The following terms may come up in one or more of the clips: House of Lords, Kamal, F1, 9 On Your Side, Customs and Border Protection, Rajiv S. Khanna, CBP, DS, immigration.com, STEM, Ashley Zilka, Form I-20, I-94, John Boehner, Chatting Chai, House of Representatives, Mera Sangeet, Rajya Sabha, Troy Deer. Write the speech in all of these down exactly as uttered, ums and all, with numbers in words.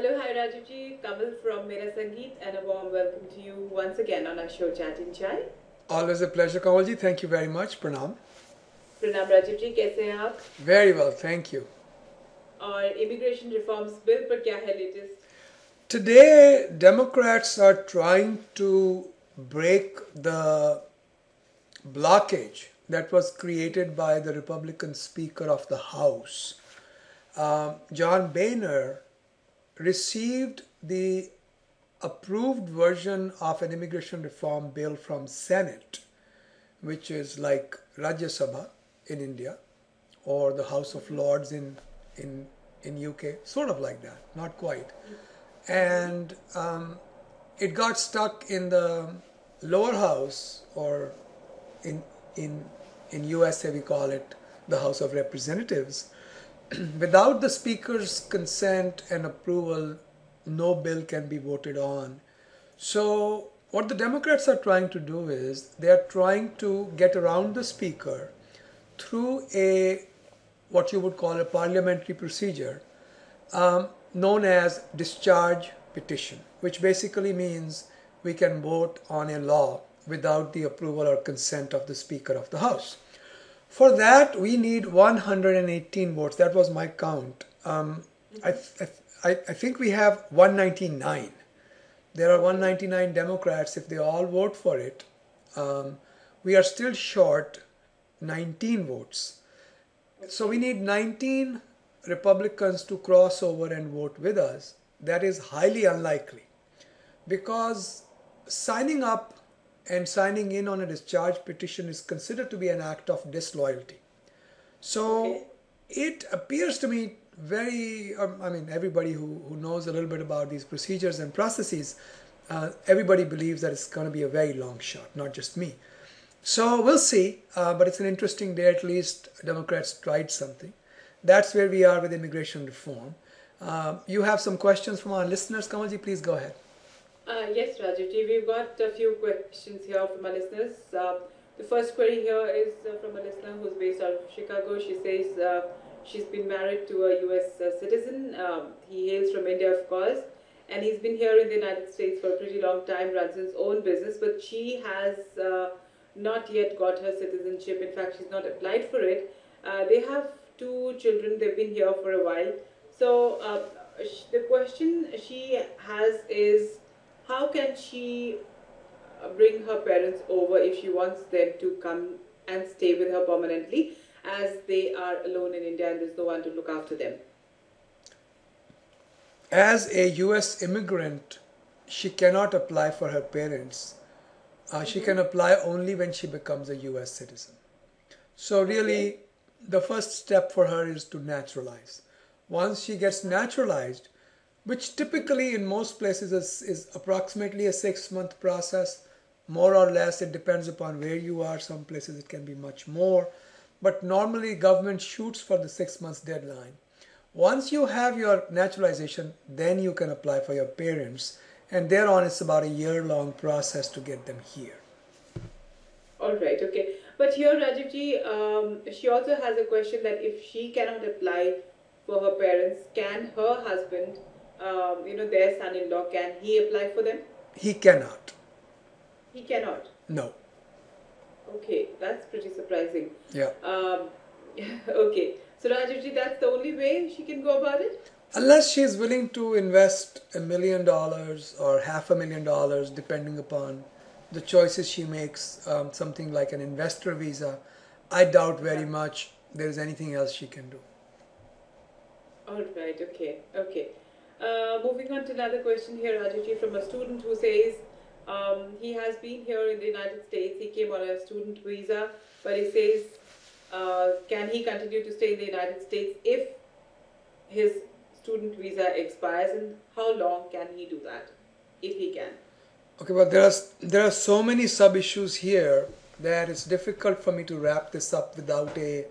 Hello, hi Rajiv ji, Kamal from Mera Sangeet, and a warm welcome to you once again on our show Chatting Chai. Always a pleasure, Kamal ji. Thank you very much. Pranam. Pranam Rajiv ji, kaise hain aap? Very well, thank you. Aur immigration reforms bill par kya hai latest? Today, Democrats are trying to break the blockage that was created by the Republican Speaker of the House. Um, John Boehner received the approved version of an immigration reform bill from Senate, which is like Rajya Sabha in India or the House of Lords in, in, in U K, sort of like that, not quite. And um, it got stuck in the lower house, or in, in, in U S A we call it the House of Representatives. Without the Speaker's consent and approval, no bill can be voted on. So what the Democrats are trying to do is they are trying to get around the Speaker through a, what you would call a parliamentary procedure, um, known as discharge petition, which basically means we can vote on a law without the approval or consent of the Speaker of the House. For that, we need one hundred eighteen votes. That was my count. Um, I, th I, I think we have one ninety-nine. There are one ninety-nine Democrats. If they all vote for it, um, we are still short nineteen votes. So we need nineteen Republicans to cross over and vote with us. That is highly unlikely, because signing up and signing in on a discharge petition is considered to be an act of disloyalty. So okay. It appears to me very, um, I mean, everybody who, who knows a little bit about these procedures and processes, uh, everybody believes that it's going to be a very long shot, not just me. So we'll see, uh, but it's an interesting day. At least Democrats tried something. That's where we are with immigration reform. Uh, you have some questions from our listeners. Kamalji, please go ahead. Uh, yes, Rajivji, we've got a few questions here from our listeners. Uh, the first query here is uh, from a listener who's based out of Chicago. She says uh, she's been married to a U S uh, citizen. Um, he hails from India, of course, and he's been here in the United States for a pretty long time, runs his own business, but she has uh, not yet got her citizenship. In fact, she's not applied for it. Uh, they have two children. They've been here for a while. So uh, the question she has is, how can she bring her parents over if she wants them to come and stay with her permanently, as they are alone in India and there's no one to look after them? As a U S immigrant, she cannot apply for her parents. Uh, she can apply only when she becomes a U S citizen. So really, okay, the first step for her is to naturalize. Once she gets naturalized, which typically in most places is, is approximately a six-month process, more or less. It depends upon where you are. Some places it can be much more. But normally government shoots for the six-month deadline. Once you have your naturalization, then you can apply for your parents. And thereon it's about a year-long process to get them here. All right, okay. But here, Rajiv ji, um, she also has a question that if she cannot apply for her parents, can her husband, Um, you know, their son-in-law, can he apply for them? He cannot. He cannot? No. Okay, that's pretty surprising. Yeah. Um, okay, so Rajivji, that's the only way she can go about it? Unless she is willing to invest a million dollars or half a million dollars, depending upon the choices she makes, um, something like an investor visa, I doubt very much there is anything else she can do. All right, okay, okay. Uh, moving on to another question here, Rajivji, from a student who says um, he has been here in the United States. He came on a student visa, but he says, uh, can he continue to stay in the United States if his student visa expires, and how long can he do that, if he can? Okay, but there are, there are so many sub-issues here that it's difficult for me to wrap this up without a,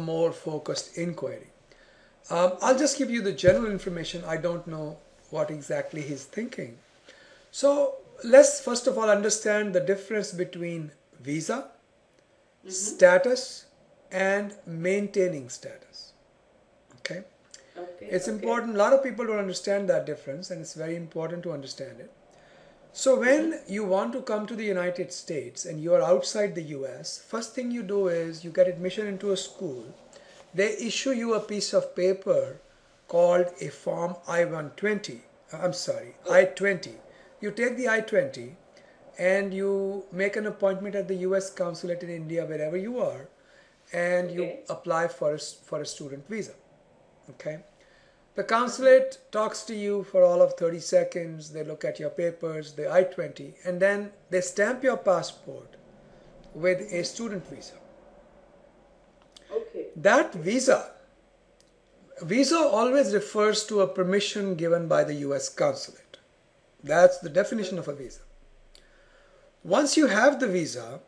a more focused inquiry. Um, I'll just give you the general information. I don't know what exactly he's thinking. So let's first of all understand the difference between visa, mm-hmm, status, and maintaining status. Okay? Okay, it's okay. important. A lot of people don't understand that difference, and it's very important to understand it. So when mm-hmm. you want to come to the United States and you are outside the U S, first thing you do is you get admission into a school. They issue you a piece of paper called a Form I one twenty. I'm sorry, oh. I twenty. You take the I twenty and you make an appointment at the U S consulate in India, wherever you are, and okay. you apply for a, for a student visa. Okay. The consulate talks to you for all of thirty seconds. They look at your papers, the I twenty, and then they stamp your passport with a student visa. Okay. That visa, visa always refers to a permission given by the U S consulate. That's the definition of a visa. Once you have the visa,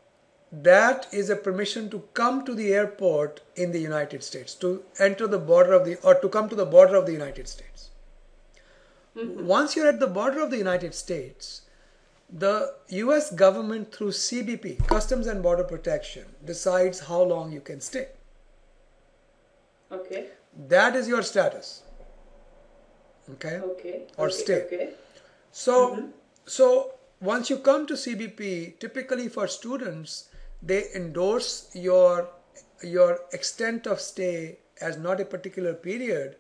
that is a permission to come to the airport in the United States, to enter the border of the, or to come to the border of the United States. Mm-hmm. Once you're at the border of the United States, the U S government through C B P, Customs and Border Protection, decides how long you can stay. Okay. That is your status. Okay. Okay. Or okay. stay. Okay. So, mm-hmm. so once you come to C B P, typically for students, they endorse your, your extent of stay as not a particular period,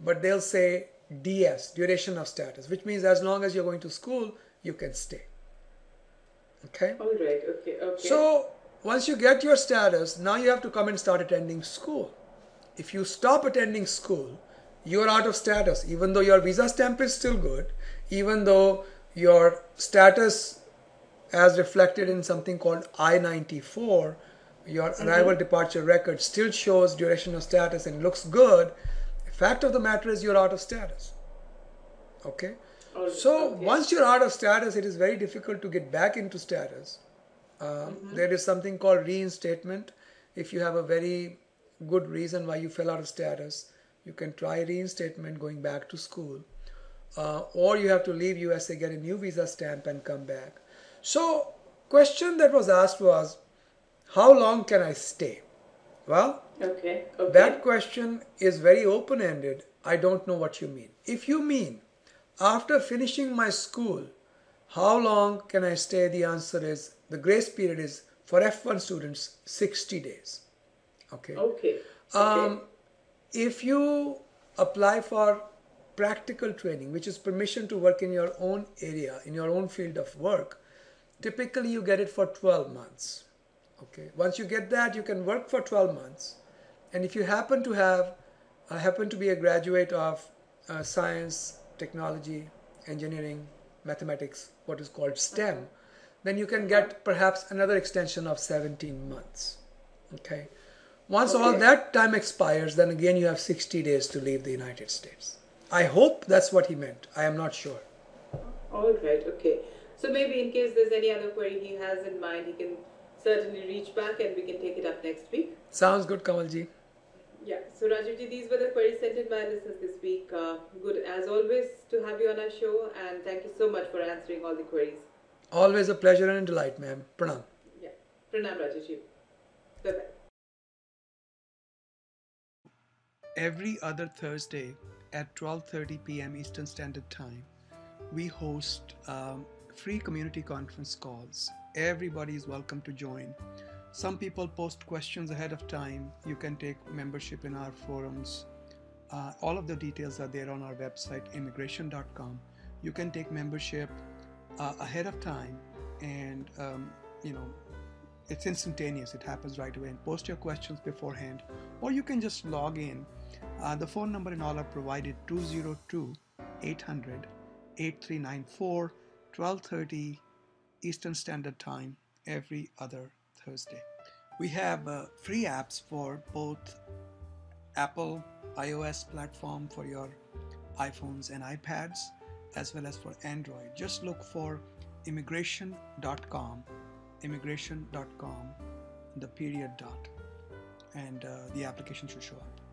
but they'll say D S, duration of status, which means as long as you're going to school, you can stay. Okay? All right. Okay. Okay. So once you get your status, now you have to come and start attending school. If you stop attending school, you're out of status, even though your visa stamp is still good, even though your status as reflected in something called I ninety-four, your mm-hmm. arrival departure record still shows duration of status and looks good. Fact of the matter is you're out of status. Okay. Oh, so okay. once you're out of status, it is very difficult to get back into status. Um, mm-hmm. There is something called reinstatement. If you have a very good reason why you fell out of status, you can try reinstatement going back to school. Uh, or you have to leave U S A, get a new visa stamp and come back. So, question that was asked was, how long can I stay? Well, okay, okay. that question is very open-ended. I don't know what you mean. If you mean, after finishing my school, how long can I stay? The answer is, the grace period is, for F one students, sixty days. Okay. Okay. Um, okay. If you apply for practical training, which is permission to work in your own area, in your own field of work, typically you get it for twelve months. Okay. Once you get that, you can work for twelve months. And if you happen to have, uh, happen to be a graduate of uh, science, technology, engineering, mathematics, what is called STEM, then you can get perhaps another extension of seventeen months. Okay. Once okay. all that time expires, then again you have sixty days to leave the United States. I hope that's what he meant. I am not sure. All right. Okay. So maybe in case there's any other query he has in mind, he can certainly reach back and we can take it up next week. Sounds good, Kamalji. Yeah. So Rajivji, these were the queries sent in by listeners this week. Uh, good as always to have you on our show, and thank you so much for answering all the queries. Always a pleasure and a delight, ma'am. Pranam. Yeah. Pranam, Rajivji. Bye-bye. Every other Thursday at twelve thirty p m Eastern Standard Time, we host um, free community conference calls. Everybody is welcome to join. Some people post questions ahead of time. You can take membership in our forums. Uh, all of the details are there on our website, immigration dot com. You can take membership uh, ahead of time, and um, you know, it's instantaneous. It happens right away. And post your questions beforehand, or you can just log in. Uh, the phone number and all are provided, two zero two, eight hundred, eight three nine four, twelve thirty Eastern Standard Time, every other Thursday. We have uh, free apps for both Apple iOS platform for your iPhones and iPads, as well as for Android. Just look for immigration dot com, immigration dot com, the period dot, and uh, the application should show up.